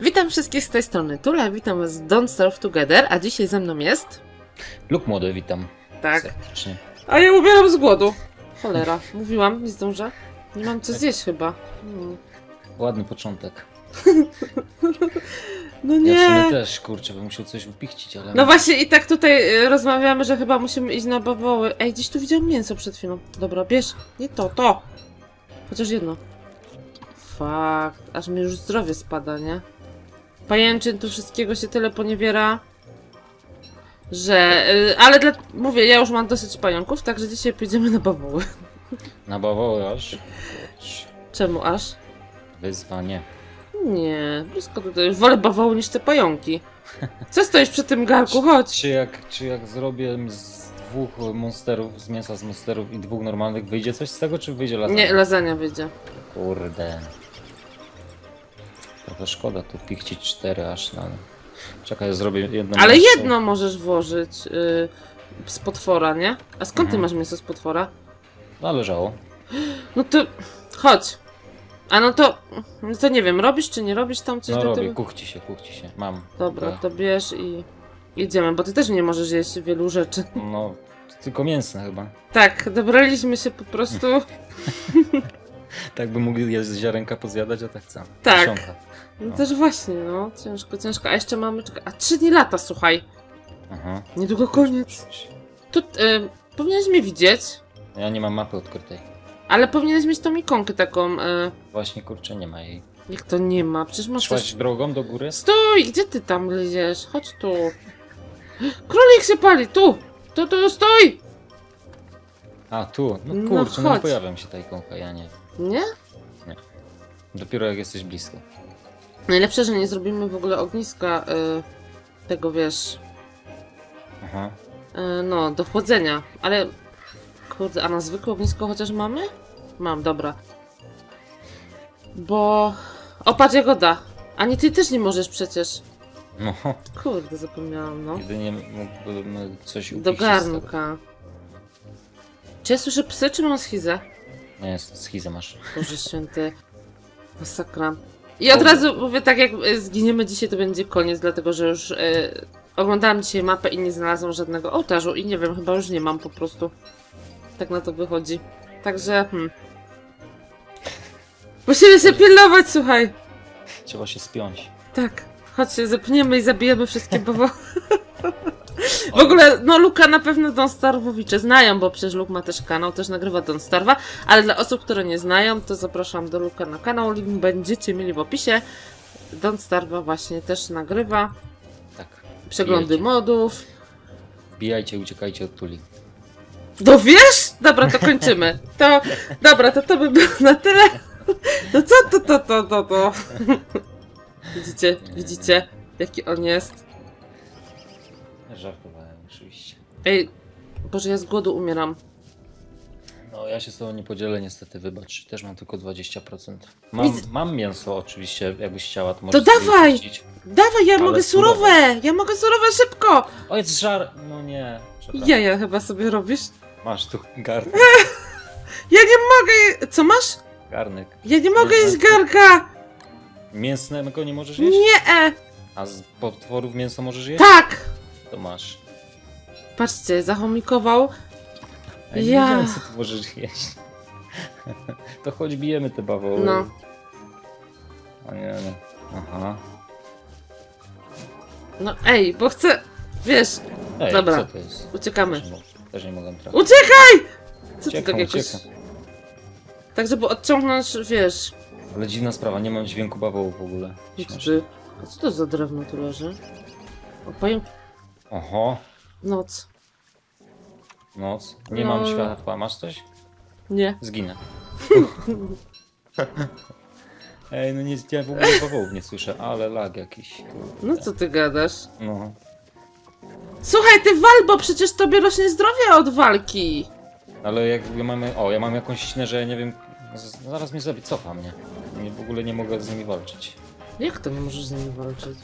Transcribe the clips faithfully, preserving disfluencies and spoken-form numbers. Witam wszystkich z tej strony, Tula, witam was w Don't Starve Together, a dzisiaj ze mną jest... Lukmlody, witam. Tak. Serdecznie. A ja umieram z głodu. Cholera, mówiłam, nie zdążę. Nie mam co tak. zjeść chyba. Hmm. Ładny początek. No nie. Ja w sumie też, kurczę, bym musiał coś upichcić, ale... No właśnie i tak tutaj rozmawiamy, że chyba musimy iść na bawoły. Ej, gdzieś tu widziałam mięso przed chwilą. Dobra, bierz. Nie to, to. Chociaż jedno. Fakt, aż mi już zdrowie spada, nie? Pajęczyn, tu wszystkiego się tyle poniewiera, że... Yy, ale dla, mówię, ja już mam dosyć pająków, także dzisiaj pójdziemy na bawoły. Na bawoły aż? Czemu aż? Wyzwanie. Nie, blisko tutaj. Wolę bawoły niż te pająki. Co stoisz przy tym garku? Chodź! Czy, czy, jak, czy jak zrobię z dwóch monsterów, z mięsa z monsterów i dwóch normalnych, wyjdzie coś z tego, czy wyjdzie lasagna? Nie, lasagna wyjdzie. Kurde... To szkoda tu pichcić cztery aż na... Czekaj, zrobię jedno. Ale mięso. Jedno możesz włożyć yy, z potwora, nie? A skąd ty mhm. masz mięso z potwora? No, leżało. No to... Chodź. A no to... No to nie wiem, robisz czy nie robisz tam coś? No do robię, tego? Kuchci się, kuchci się. Mam. Dobra, to bierz i... Jedziemy, bo ty też nie możesz jeść wielu rzeczy. No, tylko mięsne chyba. Tak, dobraliśmy się po prostu... Tak by mógł jeść ziarenka pozjadać, a tak samo. Tak. Wsiąka. No też właśnie, no. Ciężko, ciężko. A jeszcze mamy... Czeka... A trzy dni lata, słuchaj. Aha. Niedługo koniec. Tu... Y, powinieneś mnie widzieć. Ja nie mam mapy odkrytej. Ale powinieneś mieć tą ikonkę taką... Y... Właśnie, kurczę, nie ma jej. Jak to nie ma? Przecież masz... Szłaś coś... drogą do góry? Stój! Gdzie ty tam leziesz? Chodź tu. Królik się pali! Tu! Tu, tu, stój! A, tu. No kurczę, no, no pojawia mi się ta ikonka, ja nie wiem. Nie? Nie. Dopiero jak jesteś blisko. Najlepsze, że nie zrobimy w ogóle ogniska y, tego, wiesz... Aha. Y, no, do chłodzenia, ale... Kurde, a na zwykłe ognisko chociaż mamy? Mam, dobra. Bo... O, patrz, Jagoda! Ani ty też nie możesz przecież. No. Kurde, zapomniałam, no. Jedynie mógłbym coś upić. Do garnka. Czy ja słyszę psy, czy mam schizę? Nie, schizę masz. Boże święty. Masakra. I od razu mówię, tak jak zginiemy dzisiaj, to będzie koniec, dlatego że już y, oglądałam dzisiaj mapę i nie znalazłam żadnego ołtarzu i nie wiem, chyba już nie mam po prostu. Tak na to wychodzi. Także... Hmm. Musimy się pilnować, słuchaj! Trzeba się spiąć. Tak. Chodź się zepniemy i zabijemy wszystkie bawoły. W ogóle, no Luka na pewno Don't Starve'owicze znają, bo przecież Luk ma też kanał, też nagrywa Don't Starve'a, ale dla osób, które nie znają, to zapraszam do Luka na kanał, link będziecie mieli w opisie. Don't Starve'a właśnie też nagrywa. Tak. Przeglądy Bijajcie. modów. Bijajcie, uciekajcie od Tuli. No wiesz? Dobra, to kończymy. To, dobra, to to by było na tyle. No co to, to, to, to, to. Widzicie, widzicie, jaki on jest. Żartowałem, oczywiście. Ej, Boże, ja z głodu umieram. No, ja się z tobą nie podzielę, niestety, wybacz. Też mam tylko dwadzieścia procent. Mam, Nic... mam mięso, oczywiście, jakbyś chciała, to możesz. To dawaj! Wypuścić. Dawaj, ja Ale mogę surowe. surowe! Ja mogę surowe szybko! O, jest żar... No nie. Ja, ja chyba sobie robisz. Masz tu garnek. Ja nie mogę... Co masz? Garnek. Ja nie mogę jeść garnka! Mięsnego nie możesz jeść? Nie! E. A z potworów mięso możesz jeść? Tak! To masz. Patrzcie, zachomikował. Ja nie ja. wiem, co tu możesz jeść. To choć bijemy te bawoły. No. O nie, nie. Aha. No ej, bo chcę... Wiesz... Ej, dobra, co to jest? Uciekamy. Też nie, też nie mogę trafić. Uciekaj! Co uciekam, ty tak jakoś... Tak, żeby odciągnąć, wiesz... Ale dziwna sprawa, nie mam dźwięku bawołu w ogóle. Ty. A co to za drewno tu leży? O, pająk... Oho. Noc. Noc. Nie no... mam światła. Masz coś? Nie. Zginę. Ej, no nie, ja w ogóle bawołów nie słyszę, ale lag jakiś. No co ty gadasz? No. Słuchaj, ty wal, bo przecież tobie rośnie zdrowie od walki. Ale jak mamy... O, ja mam jakąś ścinę, że ja nie wiem... Zaraz mnie zabi... Cofa mnie. Ja w ogóle nie mogę z nimi walczyć. Jak to nie możesz z nimi walczyć?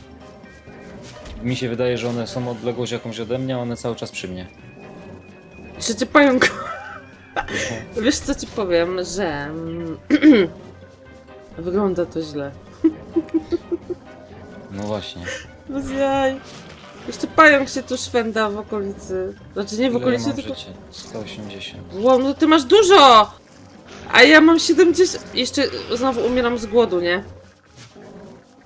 Mi się wydaje, że one są odległość jakąś ode mnie, a one cały czas przy mnie. Jeszcze cię pająk. Wiesz co ci powiem, że wygląda to źle. No właśnie. Bez jaj. Jeszcze pająk się tu szwenda w okolicy. Znaczy nie w okolicy, ja tylko... Życie? sto osiemdziesiąt. Wow, no ty masz dużo! A ja mam siedemdziesiąt... Jeszcze znowu umieram z głodu, nie?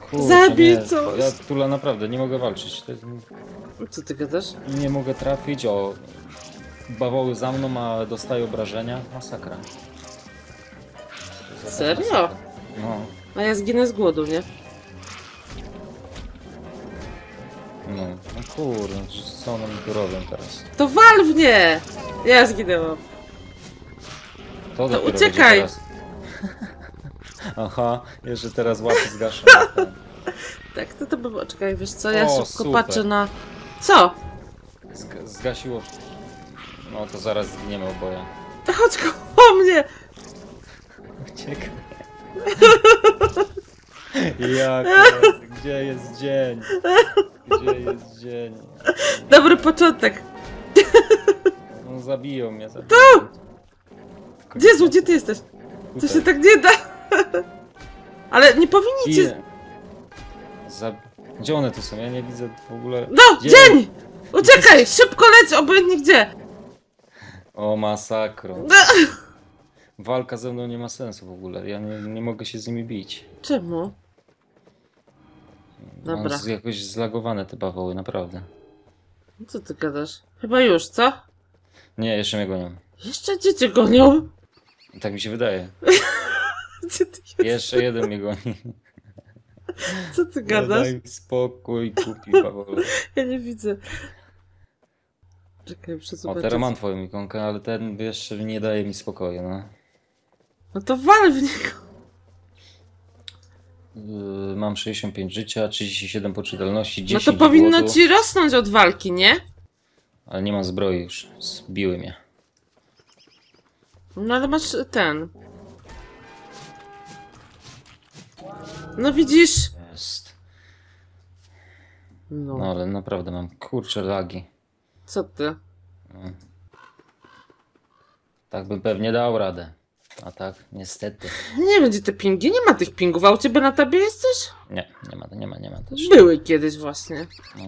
Kurczę, zabij coś! Ja, Tula, naprawdę nie mogę walczyć. To jest... Co ty gadasz? Nie mogę trafić, o... Bawoły za mną, a dostaję obrażenia. Masakra. Serio? Masakra. No. A ja zginę z głodu, nie? No, no kurde, co one mi tu robią teraz? To wal w nie! Ja zginęłam. To, to uciekaj! Teraz... Aha, jeszcze teraz łapy zgaszę. Tak, to to było... Czekaj, wiesz co, ja o, szybko super. Patrzę na... Co? Zg zgasiło... No to zaraz zginiemy oboje. Chodź koło mnie! Uciekaj. Jak jest? Gdzie jest dzień? Gdzie jest dzień? Dobry początek. No zabiją mnie. Zabiją. Tu! Jezu, gdzie ty jesteś? To się tak nie da. Ale nie powinniście... Cię... Zab... Gdzie one tu są? Ja nie widzę w ogóle... No! Dzień! dzień! Uciekaj! Szybko leć! Obojętnie gdzie! O masakro. No. Walka ze mną nie ma sensu w ogóle. Ja nie, nie mogę się z nimi bić. Czemu? Mam Dobra. jakoś zlagowane te bawoły, naprawdę. No co ty gadasz? Chyba już, co? Nie, jeszcze mnie gonią. Jeszcze gdzie cię gonią? Tak mi się wydaje. Gdzie ty jesteś? Jeszcze jeden mnie goni. Co ty gadasz? Daj spokój, kupi bawoły. Ja nie widzę. Czekaj, muszę zobaczyć. O, teraz mam twoją ikonkę, ale ten jeszcze nie daje mi spokoju, no. No to wal w niego. Yy, mam sześćdziesiąt pięć życia, trzydzieści siedem poczytalności, dziesięć. No to powinno głodu. Ci rosnąć od walki, nie? Ale nie mam zbroi już, zbiły mnie. No ale masz ten. No widzisz? Jest. No, no ale naprawdę mam kurcze lagi. Co ty? No. Tak bym pewnie dał radę. A tak, niestety. Nie będzie te pingi, nie ma tych pingów. A u ciebie na tabie jesteś? Nie, nie ma, nie ma, nie ma też. Były kiedyś właśnie. No.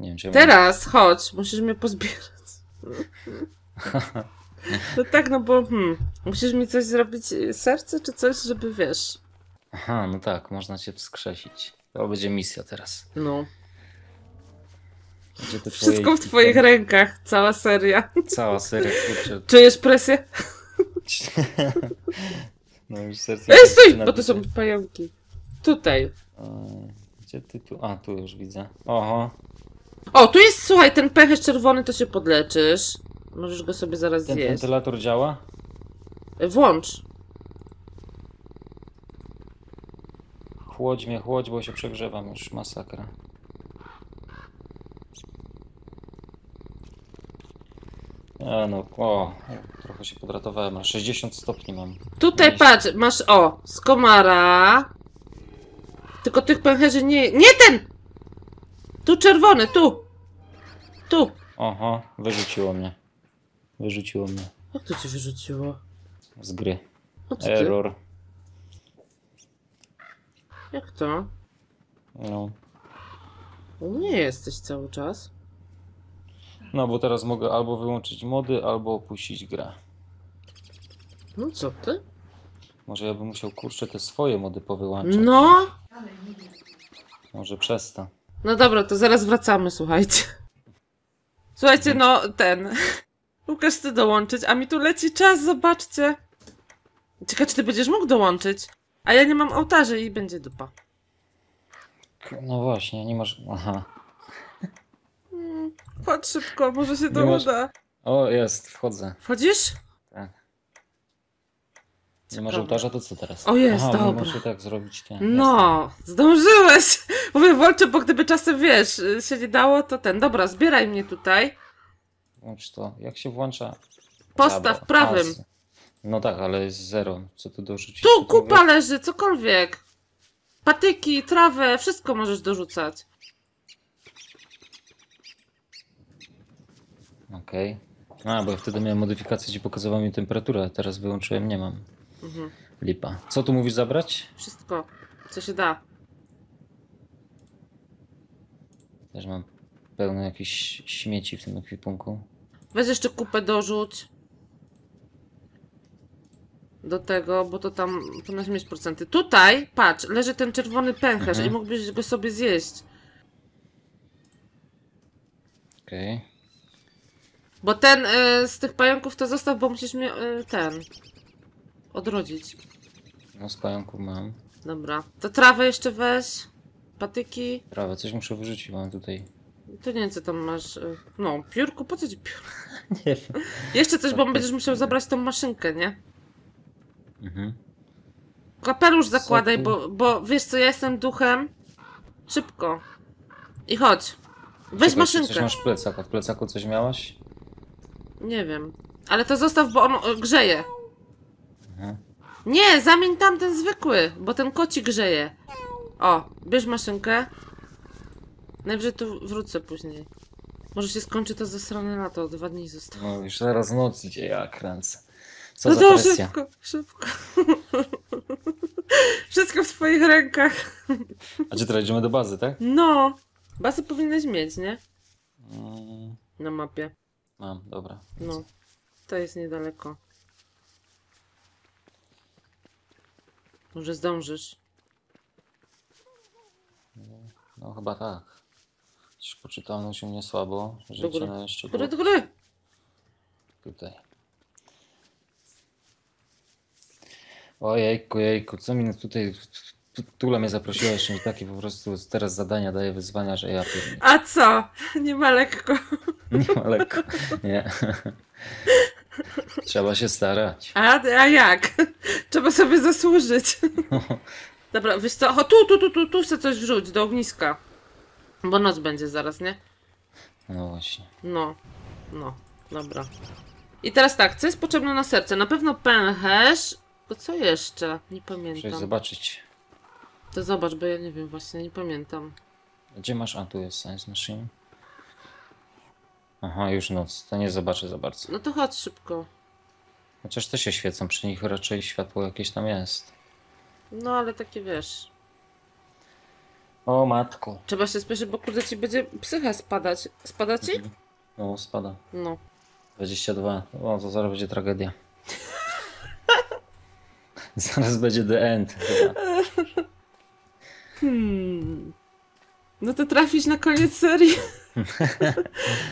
Nie wiem, czy teraz mam... chodź, musisz mnie pozbierać. No tak, no bo hmm, musisz mi coś zrobić, serce czy coś, żeby wiesz. Aha, no tak, można cię wskrzesić. To będzie misja teraz. No. Twoje... Wszystko w twoich rękach, cała seria. Cała seria, kurczę. Czujesz presję? No już serce... Ej, stój! Bo to są pająki. Tutaj. Gdzie ty tu? A, tu już widzę. Oho. O, tu jest, słuchaj, ten pech jest czerwony, to się podleczysz. Możesz go sobie zaraz zjeść. Ten wentylator działa? Włącz. Chłodź mnie, chłodź, bo się przegrzewam już. Masakra. A no, o, trochę się podratowałem, sześćdziesiąt stopni mam. Tutaj patrz, masz, o, z komara. Tylko tych pęcherzy nie... Nie ten! Tu czerwony, tu! Tu! Oho, wyrzuciło mnie. Wyrzuciło mnie. Jak to cię wyrzuciło? Z gry. Error. Jak to? No. Nie jesteś cały czas. No bo teraz mogę albo wyłączyć mody, albo opuścić grę. No co ty? Może ja bym musiał, kurczę, te swoje mody powyłączać. No! Może przez to. No dobra, to zaraz wracamy, słuchajcie. Słuchajcie, no ten... Łukasz chce dołączyć, a mi tu leci czas, zobaczcie. Ciekawe, czy ty będziesz mógł dołączyć? A ja nie mam ołtarzy i będzie dupa. No właśnie, nie masz... Aha. Chodź szybko, może się to masz... uda. O, jest, wchodzę. Wchodzisz? Tak. Nie masz ołtarza, to co teraz? O, jest, aha, dobra. Muszę tak zrobić. Nie. No, jasne. Zdążyłeś! Mówię, włączę, bo gdyby czasem, wiesz, się nie dało, to ten. Dobra, zbieraj mnie tutaj. Włącz to. Jak się włącza? Postaw Zabra. prawym. A, z... No tak, ale jest zero. Co tu dorzucić? Tu kupa leży, cokolwiek. Patyki, trawę, wszystko możesz dorzucać. Okej. Okay. A, bo wtedy miałem modyfikację, ci pokazywała mi temperaturę, a teraz wyłączyłem, nie mam. Mhm. Lipa. Co tu mówisz zabrać? Wszystko, co się da. Też mam pełno jakichś śmieci w tym ekwipunku. Weź jeszcze kupę dorzuć. Do tego, bo to tam powinno mieć procenty. Tutaj, patrz, leży ten czerwony pęcherz mhm. i mógłbyś go sobie zjeść. Okej. Okay. Bo ten y, z tych pająków to zostaw, bo musisz mnie y, ten odrodzić. No z pająków mam. Dobra, to trawę jeszcze weź, patyki. Trawę, coś muszę wyrzucić, mam tutaj. To nie wiem co tam masz, y, no piórku, po co ci piórko? Nie wiem. Jeszcze coś, bo będziesz musiał zabrać tą maszynkę, nie? Mhm. Kapelusz zakładaj, bo, bo wiesz co, ja jestem duchem. Szybko. I chodź. Weź Czekaj, maszynkę. Coś masz w plecaku, w plecaku coś miałaś? Nie wiem. Ale to zostaw, bo on grzeje. Mhm. Nie, zamień tam ten zwykły, bo ten koci grzeje. O, bierz maszynkę. Najwyżej tu wrócę później. Może się skończy to zasrane lato, dwa dni zostało. No już zaraz noc idzie, ja kręcę. Co no za to presja? Szybko, szybko. Wszystko w twoich rękach. A gdzie teraz idziemy do bazy, tak? No. Bazę powinnaś mieć, nie? Mm. Na mapie. Mam, dobra. No, to jest niedaleko. Może zdążysz? No chyba tak. Już poczytałem się mnie słabo. Życie na jeszcze góry, do góry! Tutaj. Ojejku, jejku, co mi tutaj... Tula mnie zaprosiła jeszcze mi takie po prostu teraz zadania daje wyzwania, że ja... Pewnie. A co? Nie ma lekko. Nie ma lekko, nie. Trzeba się starać. A, a jak? Trzeba sobie zasłużyć. No. Dobra, wiesz co? O, tu, tu, tu, tu, tu chcę coś wrzuć do ogniska. Bo noc będzie zaraz, nie? No właśnie. No, no, dobra. I teraz tak, co jest potrzebne na serce? Na pewno pęcherz. Bo co jeszcze? Nie pamiętam. Muszę zobaczyć. To zobacz, bo ja nie wiem właśnie, nie pamiętam. Gdzie masz? A tu jest Science Machine. Aha, już noc, to nie zobaczę za bardzo. No to chodź szybko. Chociaż te się świecą, przy nich raczej światło jakieś tam jest. No ale takie wiesz. O matku. Trzeba się spieszyć, bo kurde ci będzie psycha spadać. Spada ci? No, spada. No. dwadzieścia dwa. O, to zaraz będzie tragedia. Zaraz będzie the end. Hmm. No to trafić na koniec serii.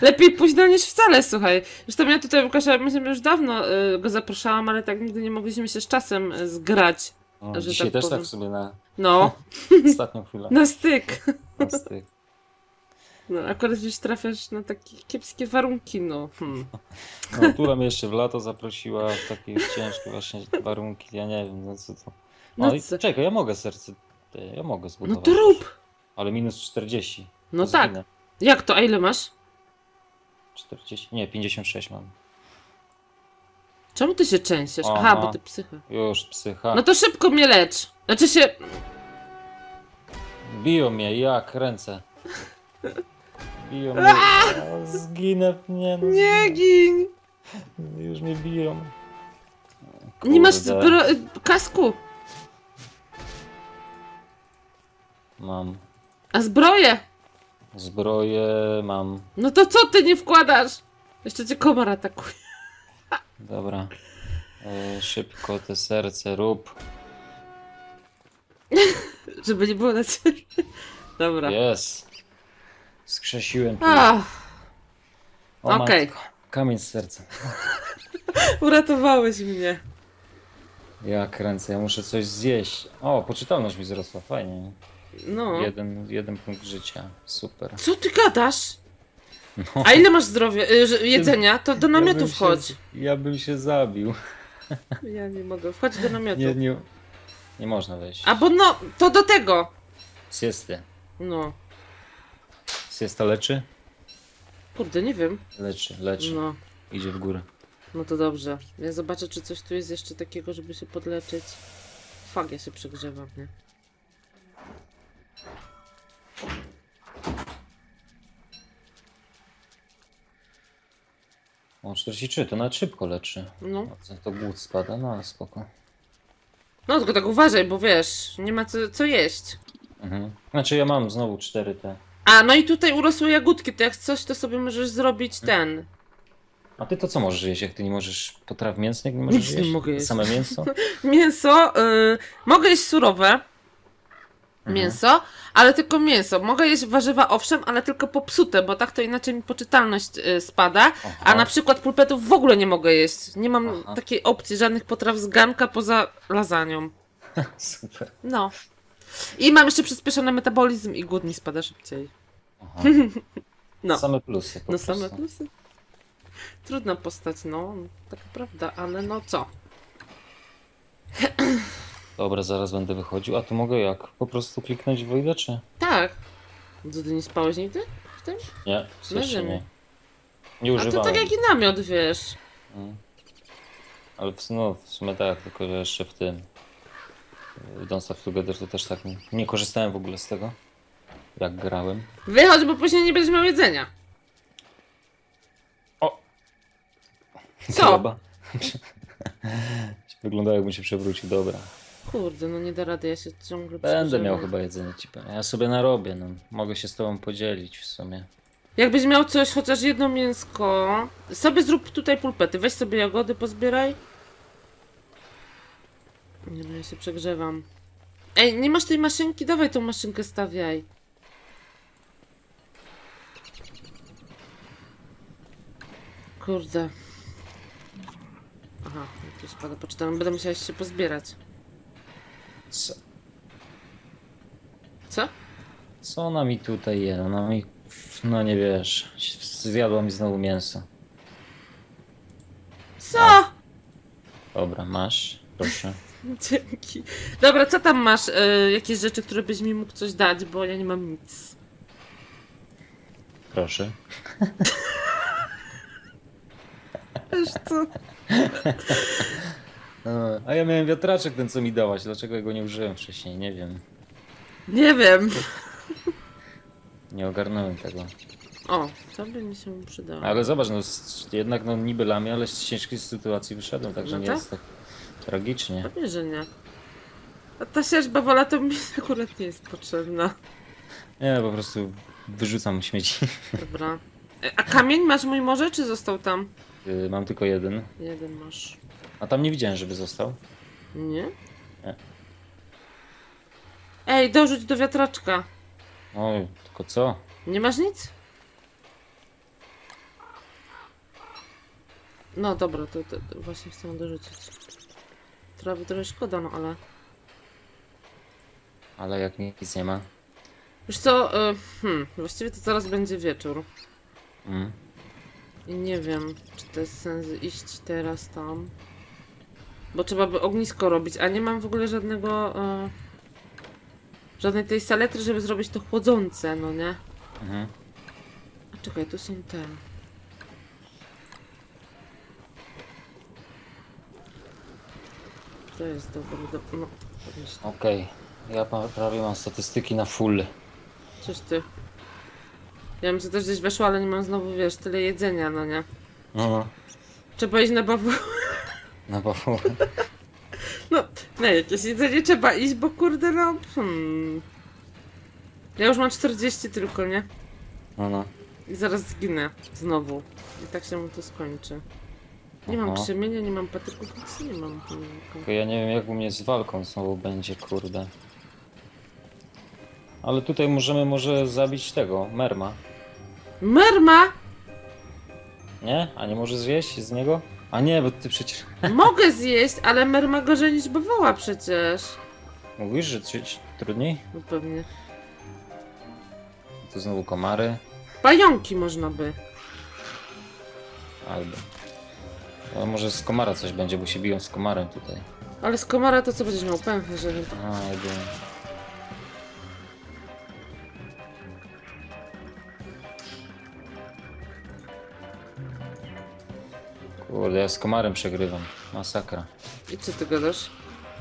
Lepiej późno niż wcale, słuchaj. Zresztą ja tutaj Łukasza, myślę, już dawno y, go zapraszałam, ale tak nigdy nie mogliśmy się z czasem zgrać. O, że dzisiaj tak też powiem. Tak w sumie na no. ostatnią chwilę. Na styk. Na styk. No akurat gdzieś trafiasz na takie kiepskie warunki, no. Hmm. No Tula mnie jeszcze w lato zaprosiła w takie ciężkie właśnie warunki, ja nie wiem, no co to. No, no i co? Czekaj, ja mogę serce... Ja mogę zbudować. No to rób! Ale minus czterdzieści. No to tak. Zginę. Jak to? A ile masz? czterdzieści? Nie, pięćdziesiąt sześć mam. Czemu ty się częścisz? Aha, Aha, bo ty psycha. Już psycha. No to szybko mnie lecz. Znaczy się... Biją mnie, jak ręce. Biją mnie. No, zginę mnie. No, nie gin! Już mnie biją. Kurde. Nie masz kasku. Mam. A zbroję? Zbroję mam. No to co ty nie wkładasz? Jeszcze cię komar atakuje. Dobra. E, szybko te serce rób. Żeby nie było na ciebie. Dobra. Jest. Skrzesiłem. Oh. Okej. Okay. Kamień z serca. Uratowałeś mnie. Ja kręcę, ja muszę coś zjeść. O, poczytalność mi wzrosła, fajnie. No. Jeden, jeden punkt życia, super. Co ty gadasz? No. A ile masz zdrowia, jedzenia? To do namiotu ja wchodź. Się, ja bym się zabił. Ja nie mogę, wchodź do namiotu. Nie, nie, nie można wejść. A bo no, to do tego. Siesty. No. Siesta leczy? Kurde, nie wiem. Leczy, leczy. No. Idzie w górę. No to dobrze. Ja zobaczę, czy coś tu jest jeszcze takiego, żeby się podleczyć. Fuck, ja się przegrzewam, nie? O, czterdzieści trzy, to nawet szybko leczy. No. To głód spada, no ale spoko. No tylko tak uważaj, bo wiesz, nie ma co, co jeść. Mhm. Znaczy ja mam znowu cztery te. A, no i tutaj urosły jagódki, to jak coś, to sobie możesz zrobić ten. A ty to co możesz jeść, jak ty nie możesz potraw mięsnych, nie możesz Nic jeść? Nie mogę jeść. Same mięso? Mięso, yy, mogę jeść surowe. Mięso, ale tylko mięso. Mogę jeść warzywa, owszem, ale tylko popsute, bo tak to inaczej mi poczytalność spada. Aha. A na przykład pulpetów w ogóle nie mogę jeść. Nie mam Aha. takiej opcji, żadnych potraw z garnka poza lasanią. Super. No. I mam jeszcze przyspieszony metabolizm i głód mi spada szybciej. Aha. No. Same plusy. No same plusy. Trudna postać, no. Taka prawda, ale no co? Dobra, zaraz będę wychodził. A to mogę jak? Po prostu kliknąć w wejdę, czy? Tak. Co, ty nie spałeś nigdy w tym? Nie, na ziemi. Nie używałem. A to tak jak i namiot, wiesz. Hmm. Ale w, no, w sumie tak, tylko jeszcze w tym. W Don't Starve Together to też tak. Nie, nie korzystałem w ogóle z tego, jak grałem. Wychodź, bo później nie będziesz miał jedzenia. O! Co? Wyglądało, jakbym się przewrócił. Dobra. Kurde, no nie da rady, ja się ciągle... Będę miał chyba jedzenie, ci powiem. Ja sobie narobię, no. Mogę się z tobą podzielić w sumie. Jakbyś miał coś, chociaż jedno mięsko... Sobie zrób tutaj pulpety, weź sobie jagody, pozbieraj. Nie no, ja się przegrzewam. Ej, nie masz tej maszynki? Dawaj tą maszynkę stawiaj. Kurde. Aha, tu spada, poczytam. Będę musiała się pozbierać. Co? Co? Co ona mi tutaj je? Ona mi... No nie wiesz. Zjadła mi znowu mięso. Co? A. Dobra, masz. Proszę. Dzięki. Dobra, co tam masz? Y jakieś rzeczy, które byś mi mógł coś dać, bo ja nie mam nic. Proszę. Wiesz co? A ja miałem wiatraczek ten, co mi dałaś. Dlaczego ja go nie użyłem wcześniej? Nie wiem. Nie wiem. Nie ogarnąłem tego. O, to by mi się przydało. Ale zobacz, no jednak no niby lamię, ale z ciężkiej sytuacji wyszedłem, także no nie tak? Jest tak tragicznie. Pewnie, że nie. A ta sierżba wola to mi akurat nie jest potrzebna. Nie, po prostu wyrzucam śmieci. Dobra. A kamień masz mój może, czy został tam? Yy, mam tylko jeden. Jeden masz. A tam nie widziałem, żeby został. Nie? Nie. Ej, dorzuć do wiatraczka. Oj, tylko co? Nie masz nic? No dobra, to, to, to właśnie chcę dorzucić. Trawy trochę szkoda, no ale... Ale jak nic nie ma? Wiesz co, y, hmm, właściwie to zaraz będzie wieczór. Mm. I nie wiem, czy to jest sens iść teraz tam. Bo trzeba by ognisko robić, a nie mam w ogóle żadnego... E, żadnej tej saletry, żeby zrobić to chłodzące, no nie? Mhm. A czekaj, tu są te... To jest dobre, do... no... Okej, okay. Ja prawie mam statystyki na full. Cóż ty? Ja bym się też gdzieś weszła, ale nie mam znowu, wiesz, tyle jedzenia, no nie? No, no. Trzeba iść na bawu. Na bawu. No, na jakieś jedzenie trzeba iść, bo kurde no... Hmm. Ja już mam czterdzieści tylko, nie? No, no. I zaraz zginę. Znowu. I tak się mu to skończy. Nie Aha. mam krzemienia, nie mam patyków, nic nie mam. Tylko ja nie wiem, jak u mnie z walką znowu będzie, kurde. Ale tutaj możemy może zabić tego, merma. Merma? Nie? A nie może zjeść z niego? A nie, bo ty przecież... Mogę zjeść, ale merma gorzej niż bawoła przecież. Mówisz, że trudniej? No pewnie. Tu znowu komary. Pająki można by. Albo. Ale może z komara coś będzie, bo się biją z komarem tutaj. Ale z komara to co będziesz miał pęchę, żeby... A, jakby... Kurde, ja z komarem przegrywam. Masakra. I co ty gadasz?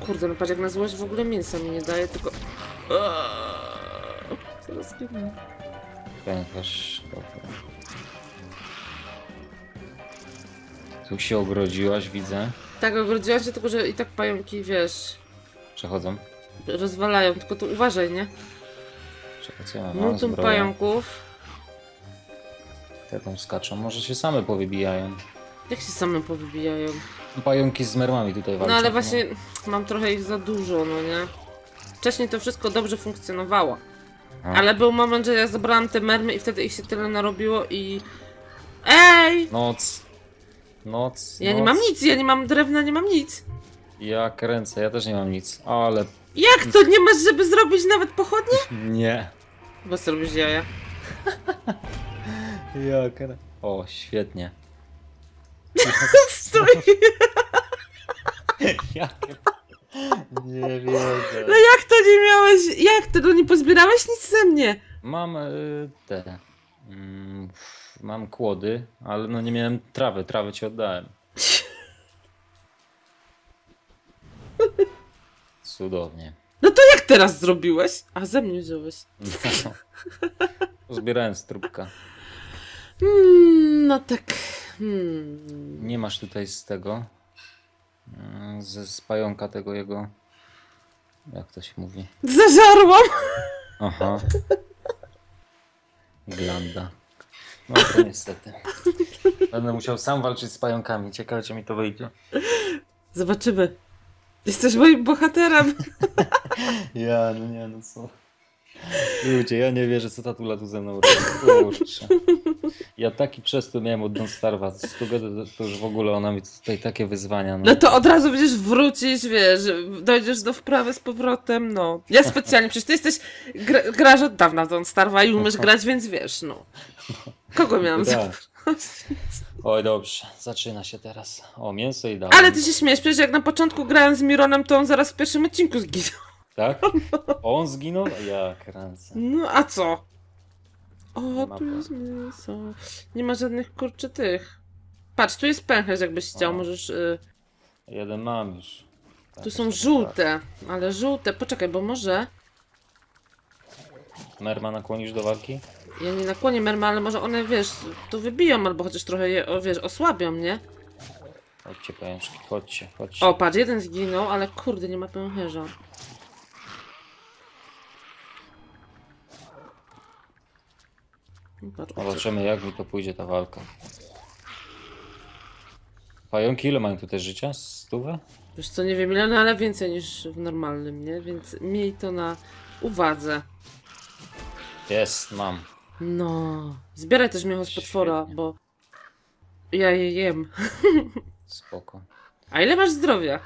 Kurde, no patrz jak na złość w ogóle mięsa mi nie daje, tylko... Teraz ginę. Pękasz. Tu się ogrodziłaś, widzę. Tak, ogrodziłaś się, tylko że i tak pająki, wiesz... Przechodzą. Rozwalają, tylko tu uważaj, nie? Czekaj, co ja mam? Multum pająków. Te tam skaczą, może się same powybijają. Jak się same powybijają? Pająki z mermami tutaj walczą. No ale właśnie no. Mam trochę ich za dużo, no nie? Wcześniej to wszystko dobrze funkcjonowało. A. Ale był moment, że ja zabrałam te mermy i wtedy ich się tyle narobiło i... Ej! Noc. Noc. Ja noc. nie mam nic, ja nie mam drewna, nie mam nic. Ja kręcę, ja też nie mam nic, ale... Jak to? Nie masz, żeby zrobić nawet pochodnie? Nie. Bo zrobisz jaja. Ja krę... O, świetnie. Stój! Ja... Nie wiedzę. No jak to nie miałeś? Jak to? No nie pozbierałeś nic ze mnie? Mam y, te... Mm, mam kłody, ale no nie miałem trawy. Trawę ci oddałem. Cudownie. No to jak teraz zrobiłeś? A ze mnie wziąłeś. No. Pozbierałem z trupka. Mm, no tak. Hmm. Nie masz tutaj z tego... Ze spająka tego jego... Jak to się mówi? Zażarłam! Aha. Glanda. No to niestety. Będę musiał sam walczyć z pająkami. Ciekawe, czy mi to wyjdzie. Zobaczymy. Jesteś moim bohaterem. Ja, no nie, no co. Ludzie, ja nie wierzę, co ta Tula tu ze mną robi. Ja taki przestój miałem od Don't Starve Together, to już w ogóle ona mi tutaj takie wyzwania... No, no to od razu będziesz wrócić, wiesz, dojdziesz do wprawy z powrotem, no. Ja specjalnie, przecież ty jesteś... Gra, grasz od dawna w Don't Starve i umiesz grać, więc wiesz, no. Kogo miałam zaprosić? Oj, dobrze, zaczyna się teraz. O, mięso i dalej. Ale ty się śmiesz, przecież jak na początku grałem z Mironem, to on zaraz w pierwszym odcinku zginął. Tak? On zginął? Ja kręcę. No a co? O, tu jest mięso. Nie ma żadnych kurczy tych. Patrz, tu jest pęcherz, jakbyś chciał, o. możesz... Y... Jeden mam już. Tak, tu są żółte, tak. ale żółte. Poczekaj, bo może... Merma nakłonisz do walki? Ja nie nakłonię merma, ale może one, wiesz, to wybiją albo chociaż trochę je, wiesz, osłabią, nie? Chodźcie, pajączki, chodźcie, chodźcie. O, patrz, jeden zginął, ale kurde, nie ma pęcherza. Zobaczymy, jak mi to pójdzie ta walka. Pająki ile mają tutaj życia? Stówę? Wiesz co, nie wiem ile, no ale więcej niż w normalnym, nie? Więc miej to na uwadze. Jest, mam. No. Zbieraj też mięcho z potwora, bo ja je jem. Spoko. A ile masz zdrowia?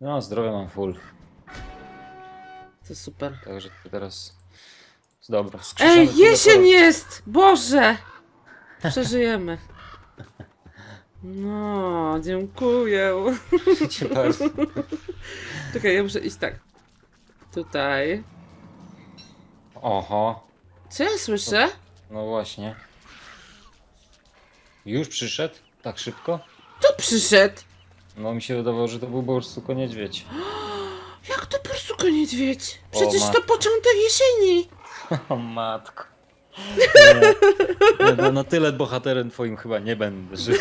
No, zdrowia mam full. To super. Także teraz... Dobra, Ej, jesień jest! Boże! Przeżyjemy. No, dziękuję. Czekaj, ja muszę iść tak. Tutaj. Oho. Co ja słyszę? No właśnie. Już przyszedł? Tak szybko? To przyszedł! No mi się wydawało, że to był po prostu tylko niedźwiedź. Jak to po prostu niedźwiedź? Przecież to początek jesieni. O matko. Nie, nie, na tyle bohaterem twoim chyba nie będę żyć.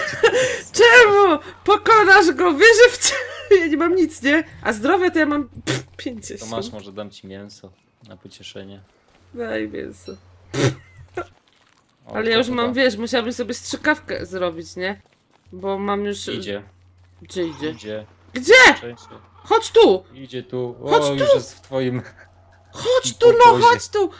Czemu? Pokonasz go, wierzę w ciebie. Ja nie mam nic, nie? A zdrowie to ja mam pięćdziesiąt. To masz, może dam ci mięso na pocieszenie. Daj mięso. O, ale ja już mam, wiesz, musiałabym sobie strzykawkę zrobić, nie? Bo mam już... Idzie. Gdzie idzie? Idzie. Gdzie? Częściej. Chodź tu! Idzie tu. O, chodź tu! Już jest w twoim... Chodź tu, no, chodź tu!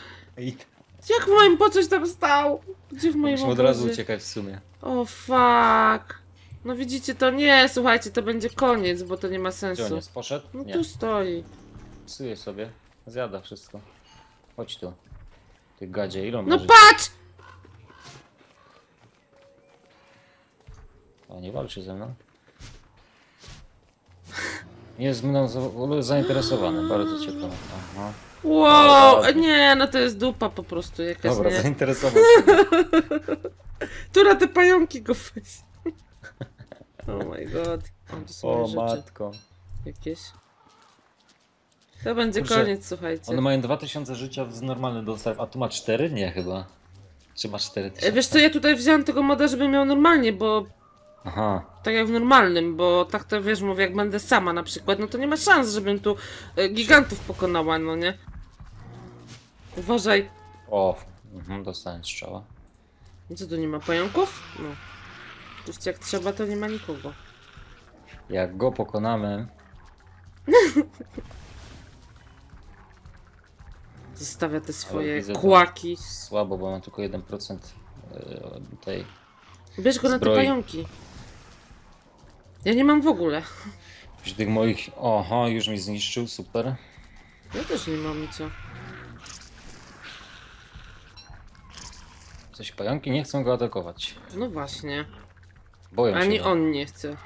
Jak w moim pocoś tam stał? Gdzie w moim pocoś? Od razu uciekać w sumie. O, fuck. No widzicie, to nie, słuchajcie, to będzie koniec, bo to nie ma sensu. Gdzie on jest? Poszedł? No nie. Tu stoi. Psuje sobie, zjada wszystko. Chodź tu. Ty gadzie, ile on ma życia? No patrz! O, nie walczy ze mną. Jest mną zainteresowany, bardzo ciekawe. Aha. Wow, nie, no to jest dupa po prostu jakaś. Dobra, nie. zainteresował się. Która te pająki go weź. Oh my god. O matko. Jakieś. To będzie Proszę, koniec, słuchajcie. One mają dwa tysiące życia w normalny dostaw, a tu ma cztery? Nie, chyba. Czy ma cztery tysiące? Wiesz co, ja tutaj wziąłem tego moda, żeby miał normalnie, bo Aha. Tak jak w normalnym, bo tak to wiesz, mówię, jak będę sama na przykład, no to nie ma szans, żebym tu gigantów pokonała, no nie? Uważaj. O, mhm, dostałem strzała. Co tu nie ma pająków? No. Oczywiście jak trzeba, to nie ma nikogo. Jak go pokonamy... Zostawia te swoje kłaki. Słabo, bo mam tylko jeden procent tej... Bierz go zbroi. Na te pająki. Ja nie mam w ogóle. Już tych moich... Oho, już mi zniszczył, super. Ja też nie mam nic. Coś pająki nie chcą go atakować. No właśnie. Boją się. Ani on nie chce.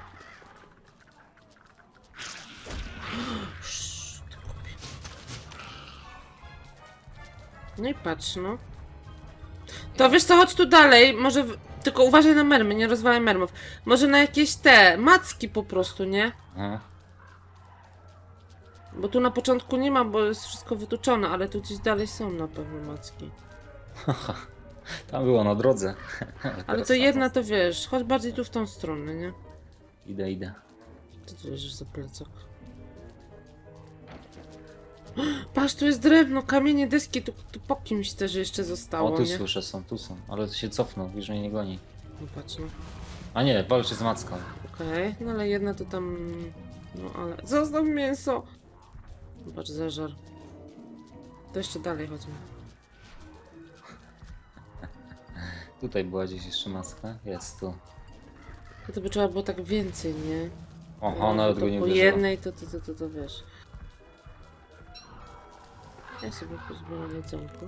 No i patrz, no. To wiesz co, chodź tu dalej, może... W... Tylko uważaj na mermy, nie rozwalaj mermów. Może na jakieś te, macki po prostu, nie? Aha. Bo tu na początku nie ma, bo jest wszystko wytuczone, ale tu gdzieś dalej są na pewno macki. Tam było na drodze. Ale to jedna to wiesz, chodź bardziej tu w tą stronę, nie? Idę, idę. Co tu leżysz za plecak? Patrz, tu jest drewno, kamienie, deski, tu, tu po kimś też jeszcze zostało, o, tu nie? Słyszę, są, tu są, ale się cofną, już mnie nie goni. No patrz, no. A nie, walczy z macką. Okej, okay, no ale jedna to tam... No ale... Zostaw mięso! Zobacz, zażar. To jeszcze dalej chodźmy. Tutaj była gdzieś jeszcze macka? Jest tu. A to by trzeba było tak więcej, nie? Oho, no, nawet go nie uderzyło. Po jednej to, to, to, to, to wiesz. Ja sobie pozbieram jedzonko.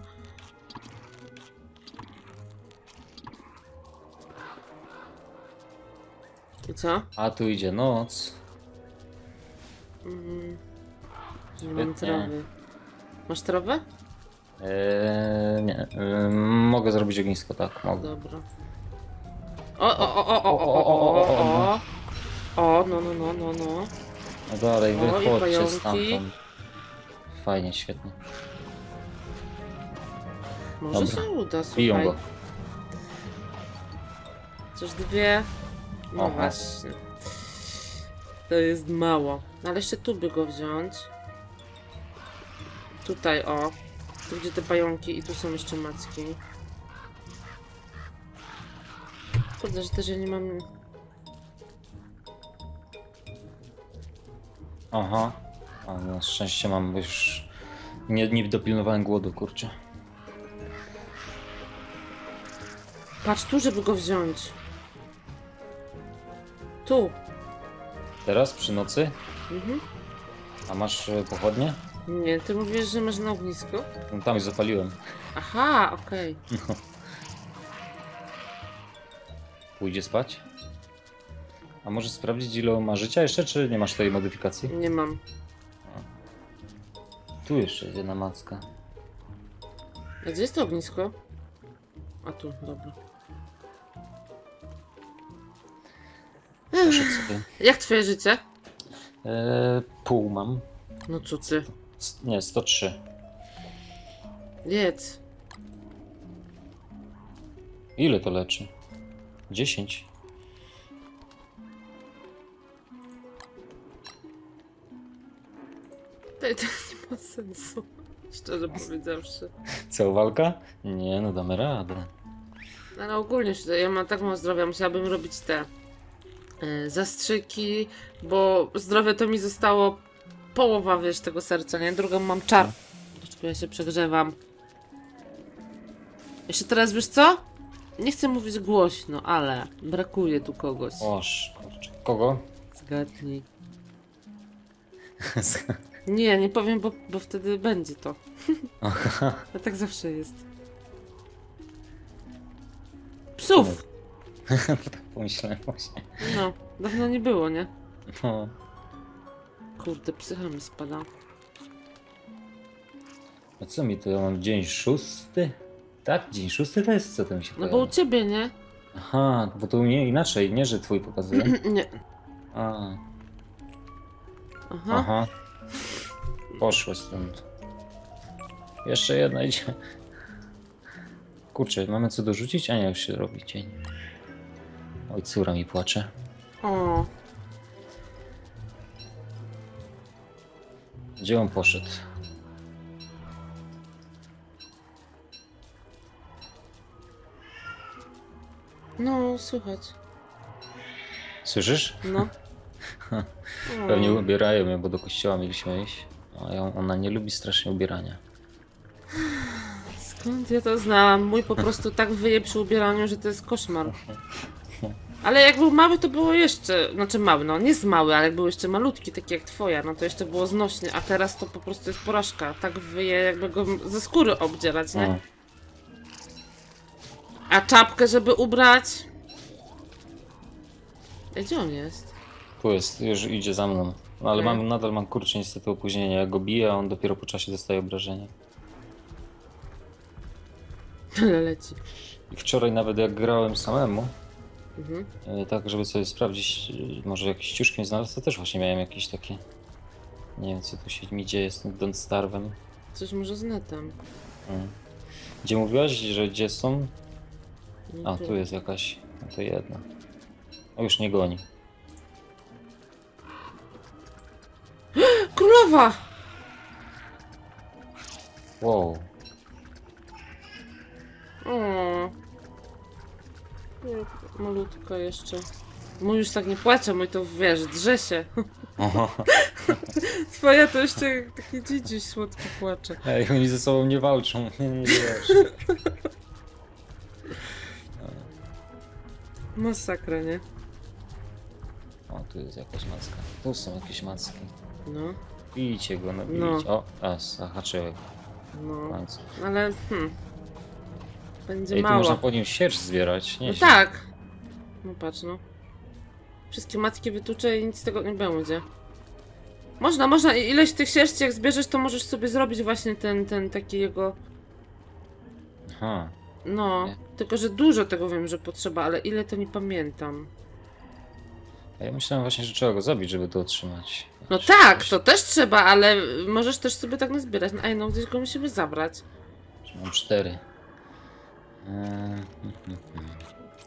I co? A tu idzie noc. Mm. Nie mam trawy. Masz trawę? Eee, nie. Eee, mogę zrobić ognisko, tak, mogę. Dobra. O, o, o, o, o, o, o, o, o, o, no, no, no, no, no. No dalej, wychodźcie stamtąd. Fajnie, świetnie. Może dobra. Się uda, słuchaj. Biją go. Chociaż dwie... No Aha. właśnie. To jest mało. Ale jeszcze tu by go wziąć. Tutaj, o. Tu gdzie te pająki i tu są jeszcze macki. Kurde, że też ja nie mam... Aha. A na szczęście mam, bo już nie, nie dopilnowałem głodu, kurczę. Patrz tu, żeby go wziąć. Tu. Teraz? Przy nocy? Mhm. A masz pochodnie? Nie, ty mówisz, że masz na ognisko? No, tam już zapaliłem. Aha, okej. Okay. No. Pójdzie spać? A możesz sprawdzić, ile ma życia jeszcze, czy nie masz tej modyfikacji? Nie mam. Tu jeszcze jest jedna macka. A gdzie jest to ognisko? A tu, dobra. Proszę sobie. Jak twoje życie? Eee, pół mam. No co ty? S nie, sto trzy. Jedz. Ile to leczy? dziesięć. To, to nie ma sensu, szczerze powiedziawszy. Co, walka? Nie, no damy radę. Ale ogólnie, ja mam tak mało zdrowia, musiałabym robić te y, zastrzyki, bo zdrowie to mi zostało połowa, wiesz, tego serca, nie? Drugą mam czar. Dlaczego ja się przegrzewam? Jeszcze teraz, wiesz co? Nie chcę mówić głośno, ale brakuje tu kogoś. Oż, kurczę. Kogo? Zgadnij. Nie, nie powiem, bo, bo wtedy będzie to. Aha. A tak zawsze jest. Psów! Tak pomyślałem właśnie. No, dawno nie było, nie? No. Kurde, psycha mi spada. A co mi to, ja mam dzień szósty? Tak, dzień szósty to jest, co tam się pojawia? No bo u ciebie, nie? Aha, bo to u mnie inaczej, nie, że twój pokazuje? Nie. A. Aha. Aha. Poszło stąd. Jeszcze jedna idzie. Kurczę, mamy co dorzucić? A nie, już się robi cień. Oj, córa mi płacze. O. Gdzie on poszedł? No, słychać. Słyszysz? No. Pewnie ubierają ją, bo do kościoła mieliśmy iść. A ją, ona nie lubi strasznie ubierania. Skąd ja to znałam? Mój po prostu tak wyje przy ubieraniu, że to jest koszmar. Ale jak był mały, to było jeszcze... Znaczy mały, no nie jest mały, ale jak był jeszcze malutki, taki jak twoja, no to jeszcze było znośne. A teraz to po prostu jest porażka. Tak wyje, jakby go ze skóry obdzierać, nie? Mm. A czapkę, żeby ubrać? Gdzie on jest? Tu jest, już idzie za mną. No, ale okay. mam, nadal mam kurczę niestety opóźnienie. Ja go biję, a on dopiero po czasie dostaje obrażenie. Ale leci. I wczoraj nawet jak grałem samemu, mhm. tak żeby sobie sprawdzić, może jakieś ściuszki znalazł, to też właśnie miałem jakieś takie... Nie wiem co tu się mi dzieje z Don't Starve'em. Coś może z netem. Hmm. Gdzie mówiłaś, że gdzie są? A, okay. tu jest jakaś... No to jedna. O, już nie goni. Królowa! Wow. O. Malutka jeszcze. Mój już tak nie płacze, mój to wiesz, drze się. Twoja to jeszcze taki dzidziuś słodko płacze. Ej, oni ze sobą nie walczą, nie, nie wiesz. Masakra, nie? O, tu jest jakaś macka. Tu są jakieś macki. No. Bijcie go, no bijcie. No. O, as, zahaczyłem. No. Ale, hm. Będzie Ej, mało. Tu można po nim sierść zbierać, nie? No tak. No patrz, no. Wszystkie macki wytuczę i nic z tego nie będzie. Można, można. Ileś tych sierści, jak zbierzesz, to możesz sobie zrobić właśnie ten, ten taki jego... Aha. No, nie? Tylko że dużo tego wiem, że potrzeba, ale ile to nie pamiętam. A ja myślałem właśnie, że trzeba go zabić, żeby to otrzymać. No Przecież tak, to też trzeba, ale możesz też sobie tak nazbierać. No, ej, no gdzieś go musimy zabrać. Mam cztery. Eee...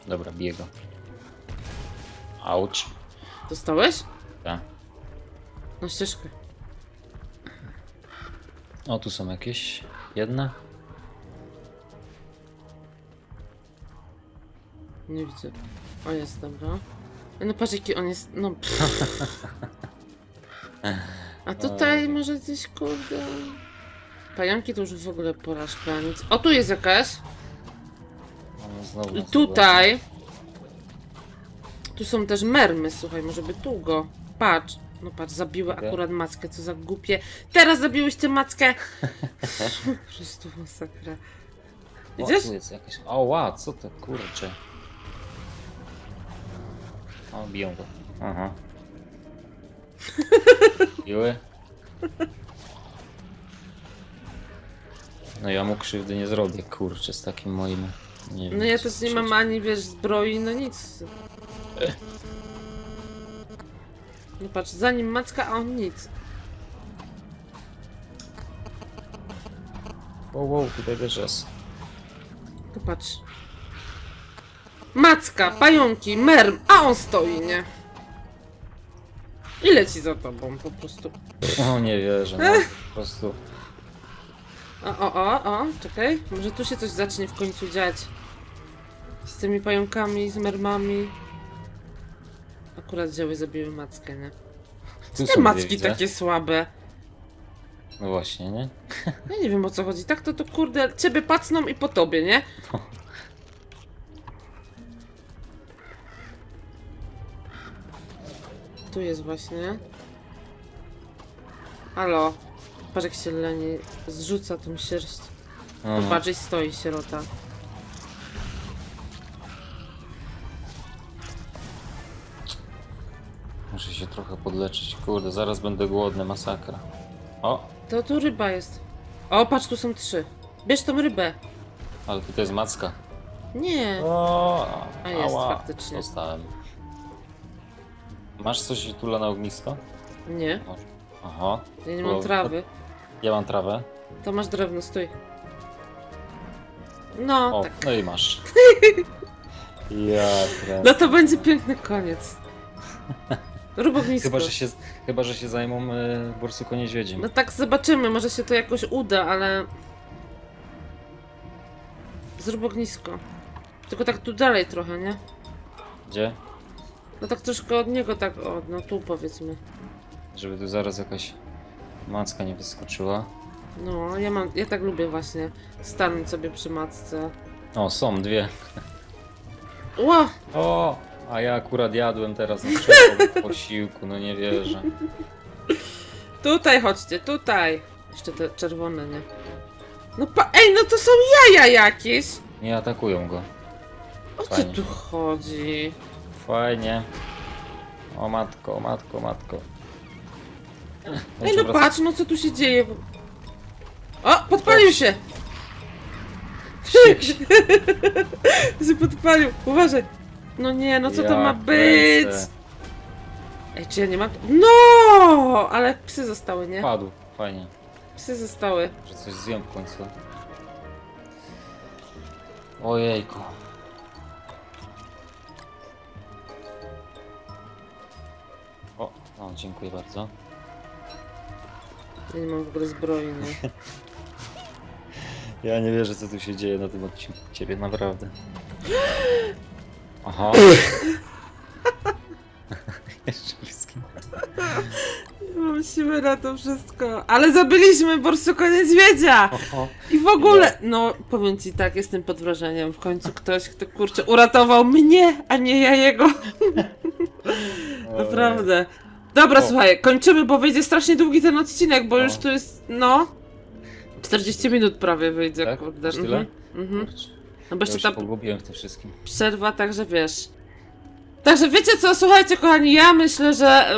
Dobra, biję go. Auć. Dostałeś? Tak. Na ścieżkę. O, tu są jakieś. Jedna. Nie widzę. O, jest, dobra. No patrz, jaki on jest, no pff. A tutaj może gdzieś, kurde... Pająki to już w ogóle porażka, nic... O, tu jest jakaś! I tutaj... Tu są też mermy, słuchaj, może by tu go... Patrz, no patrz, zabiły akurat mackę, co za głupie... Teraz zabiłeś tę mackę! Po prostu masakra. Widzisz? O, tu jest jakaś... O, wow, co to, kurczę. O, biją go. Aha. Biły. No ja mu krzywdy nie zrobię, kurczę, z takim moim... Nie wiem, no ja też nie mam ani, wiesz, zbroi, no nic. No patrz, za nim macka, a on nic. Wow, wow, tutaj też jest. To patrz. Macka, pająki, merm, a on stoi, nie? I leci za tobą, po prostu. O, nie wierzę, no, po prostu. O, o, o, o, czekaj, może tu się coś zacznie w końcu dziać. Z tymi pająkami, z mermami. Akurat wzięły, zabiły mackę, nie? Co te macki takie słabe? No właśnie, nie? Ja nie wiem, o co chodzi, tak to to kurde, ciebie pacną i po tobie, nie? Tu jest właśnie. Halo. Patrz, jak się leni zrzuca tą sierść. Zobacz, i stoi sierota. Muszę się trochę podleczyć. Kurde, zaraz będę głodny, masakra. O! To tu ryba jest. O, patrz, tu są trzy. Bierz tą rybę. Ale tutaj jest macka. Nie. O, a jest, ała. Faktycznie. Dostałem. Masz coś, Tula, na ognisko? Nie. Aha. Ja nie mam trawy. Ja mam trawę. To masz drewno, stój. No, o, tak. No i masz. Jadra. No to będzie piękny koniec. Chyba że, się, chyba, że się zajmą y, borsuko niedźwiedziem. No tak, zobaczymy, może się to jakoś uda, ale... Zrób ognisko. Tylko tak tu dalej trochę, nie? Gdzie? No tak troszkę od niego, tak od, no tu powiedzmy. Żeby tu zaraz jakaś macka nie wyskoczyła. No, ja mam, ja tak lubię właśnie stanąć sobie przy macce. O, są dwie. Ła! O! A ja akurat jadłem teraz na po posiłku, no nie wierzę. Tutaj chodźcie, tutaj. Jeszcze te czerwone, nie? No pa, ej, no to są jaja jakieś! Nie atakują go. O co tu chodzi? Fajnie. O matko, o matko, o matko. Ej, no patrz, no co tu się dzieje? O, podpalił się! się podpalił, uważaj! No nie, no co ja to ma być? Kręcę. Ej, czy ja nie mam... No, ale psy zostały, nie? Padł, fajnie. Psy zostały. Że coś zjem w końcu. Ojejku. O, no, dziękuję bardzo. Ja nie mam w ogóle zbroi, nie? Ja nie wierzę, co tu się dzieje na tym odcinku. Ciebie, naprawdę. Aha. Jeszcze wszystkim. Nie mam siły na to wszystko. Ale zabiliśmy borsuko niedźwiedzia! Oho. I w ogóle, no powiem ci tak, jestem pod wrażeniem. W końcu ktoś, kto kurczę uratował mnie, a nie ja jego. Naprawdę. Dobra, o. Słuchaj, kończymy, bo wyjdzie strasznie długi ten odcinek, bo o. Już tu jest, no... czterdzieści minut prawie wyjdzie, tak? Kurde. Już tyle? Mhm. No bo ja jeszcze tam pogubiłem w tym wszystkim. Przerwa, także wiesz. Także wiecie co, słuchajcie kochani, ja myślę, że...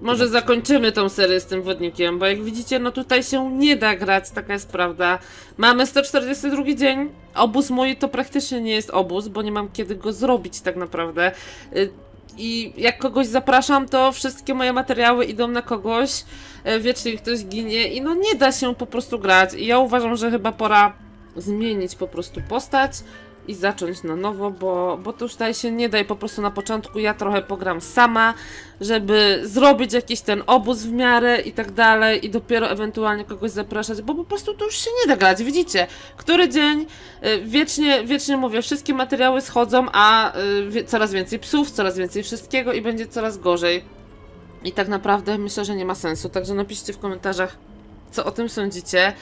Może zakończymy tą serię z tym wodnikiem, bo jak widzicie, no tutaj się nie da grać, taka jest prawda. Mamy sto czterdziesty drugi dzień, obóz mój to praktycznie nie jest obóz, bo nie mam kiedy go zrobić tak naprawdę. I jak kogoś zapraszam, to wszystkie moje materiały idą na kogoś, wiecznie ktoś ginie i no nie da się po prostu grać. I ja uważam, że chyba pora... zmienić po prostu postać i zacząć na nowo, bo, bo to już tutaj się nie da i po prostu na początku ja trochę pogram sama, żeby zrobić jakiś ten obóz w miarę i tak dalej i dopiero ewentualnie kogoś zapraszać, bo po prostu to już się nie da grać, widzicie? Który dzień wiecznie, wiecznie mówię, wszystkie materiały schodzą, a coraz więcej psów, coraz więcej wszystkiego i będzie coraz gorzej. I tak naprawdę myślę, że nie ma sensu, także napiszcie w komentarzach, co o tym sądzicie.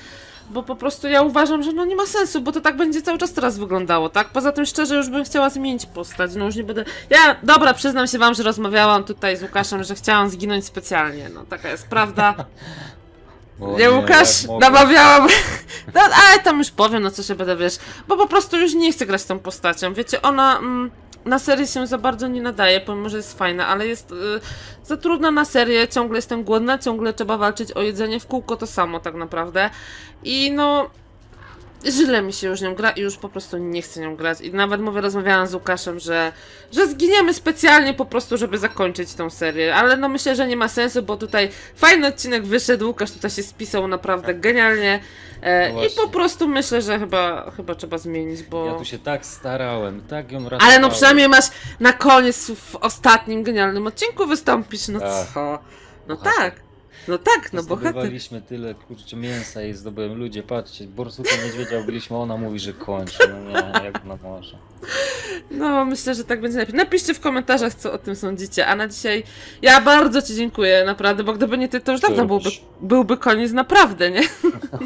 Bo po prostu ja uważam, że no nie ma sensu, bo to tak będzie cały czas teraz wyglądało, tak? Poza tym szczerze już bym chciała zmienić postać, no już nie będę... Ja, dobra, przyznam się wam, że rozmawiałam tutaj z Łukaszem, że chciałam zginąć specjalnie, no taka jest prawda. O, nie, Łukasz, nie, namawiałam... No, ale tam już powiem, no co się będę, wiesz, bo po prostu już nie chcę grać tą postacią, wiecie, ona... Mm... Na serię się za bardzo nie nadaje, pomimo że jest fajna, ale jest yy, za trudna na serię, ciągle jestem głodna, ciągle trzeba walczyć o jedzenie, w kółko to samo tak naprawdę. I no... źle mi się już nią gra i już po prostu nie chcę nią grać. I nawet mówię, rozmawiałam z Łukaszem, że, że zginiemy specjalnie po prostu, żeby zakończyć tą serię. Ale no myślę, że nie ma sensu, bo tutaj fajny odcinek wyszedł, Łukasz tutaj się spisał naprawdę genialnie. E, no I po prostu myślę, że chyba, chyba trzeba zmienić, bo... Ja tu się tak starałem, tak ją ratowałem. Ale no przynajmniej masz na koniec w ostatnim genialnym odcinku wystąpić, no tak. Co? No Aha. tak. No tak, no bohater. Zdobywaliśmy tyle, kurczę, mięsa i zdobyłem ludzie, patrzcie, borsuka niedźwiedzia byliśmy, ona mówi, że kończy, no nie, jak ona może. No, myślę, że tak będzie lepiej. Napiszcie w komentarzach, co o tym sądzicie, a na dzisiaj ja bardzo ci dziękuję, naprawdę, bo gdyby nie ty, to już dawno byłby, byłby koniec naprawdę, nie? No,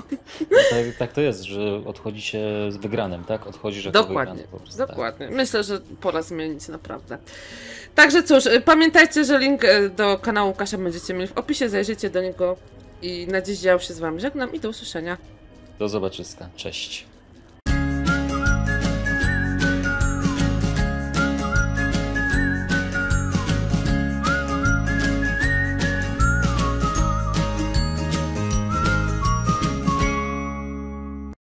tak, tak to jest, że odchodzi się z wygranym, tak? Odchodzisz jako wygrany po prostu. Dokładnie, tak. Myślę, że pora zmienić naprawdę. Także cóż, pamiętajcie, że link do kanału Łukasza będziecie mieli w opisie, zajrzyjcie do niego i na dziś ja już się z wami żegnam i do usłyszenia. Do zobaczyska, cześć.